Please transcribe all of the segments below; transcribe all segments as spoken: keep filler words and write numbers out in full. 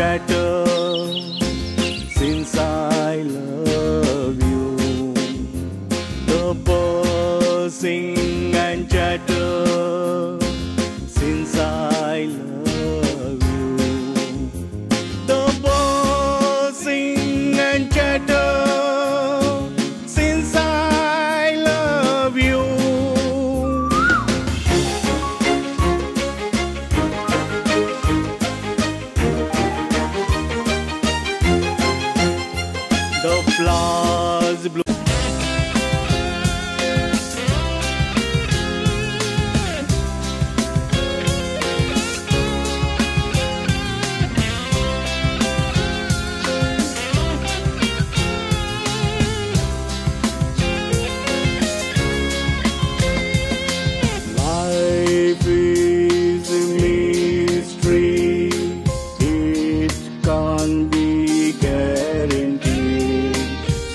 shatter since I love you. The birds sing and chatter since I love you. The birds sing and chatter since I love you. The flowers bloom, life is a mystery, it can't be guaranteed.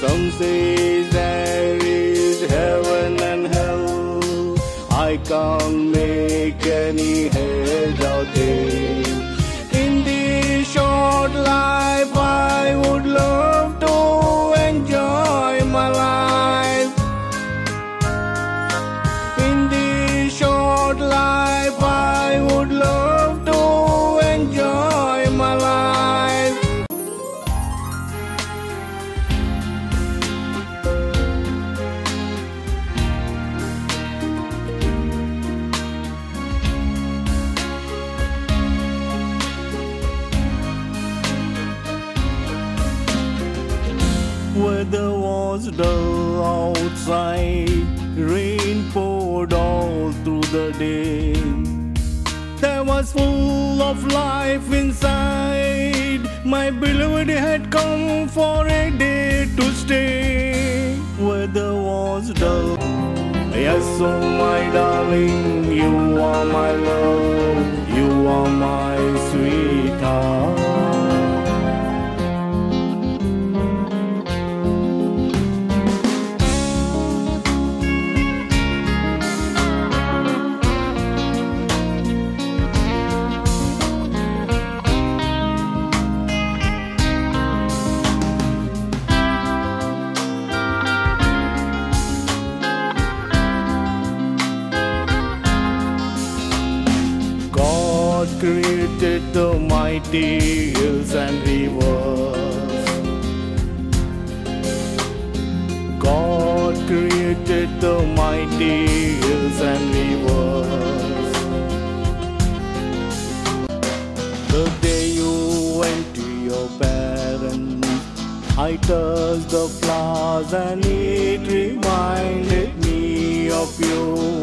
Some say there is heaven and hell, I can't make any head out there. In this short life I would love to enjoy my life. In this short life I would love to enjoy my life. Weather was dull outside, rain poured all through the day. There was full of life inside, my beloved had come for a day to stay. Weather was dull, yes, oh my darling, you are my love, you are my sweetheart. Created the mighty hills and rivers. God created the mighty hills and rivers. The day you went to your parents, I touched the flowers and it reminded me of you.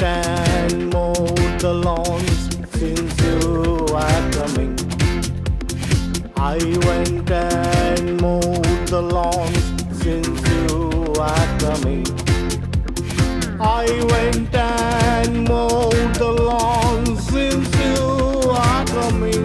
And mowed the lawns since you are coming. I went and mowed the lawns since you are coming. I went and mowed the lawns since you are coming.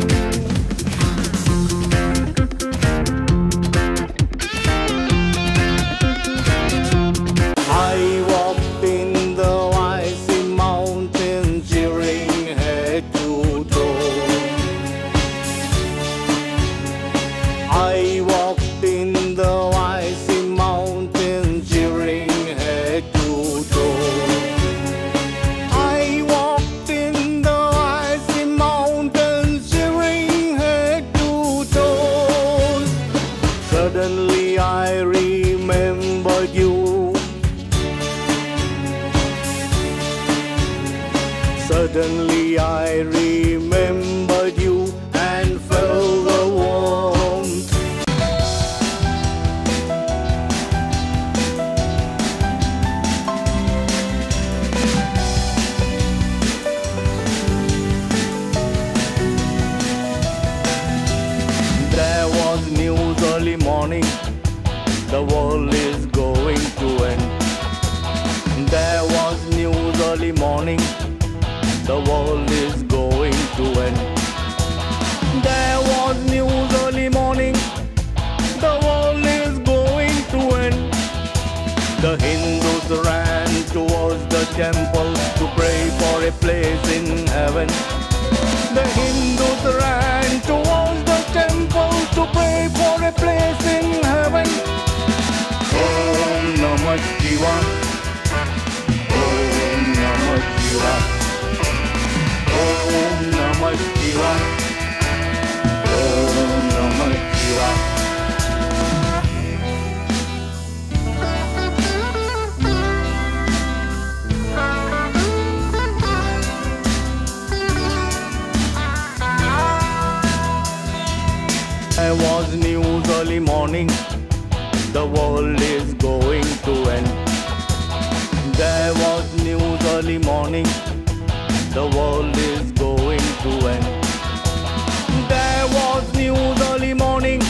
I walked in the icy mountains, shivering head to toe. I walked in a place in heaven. The Hindus ran towards the temple to pray for a place in heaven. Om Namah Shivaya. Om Namah Shivaya. Om Namah Shivaya. Om Namah Shivaya. I was news early morning, the world is going to end. There was news early morning, the world is going to end. There was news early morning,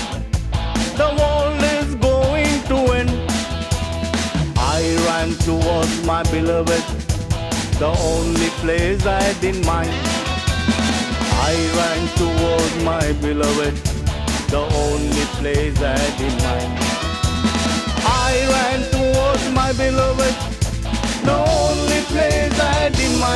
the world is going to end. I ran towards my beloved, the only place I didn't mind. I ran towards my beloved, the only place I didn't mind. I ran towards my beloved, the only place I didn't mind.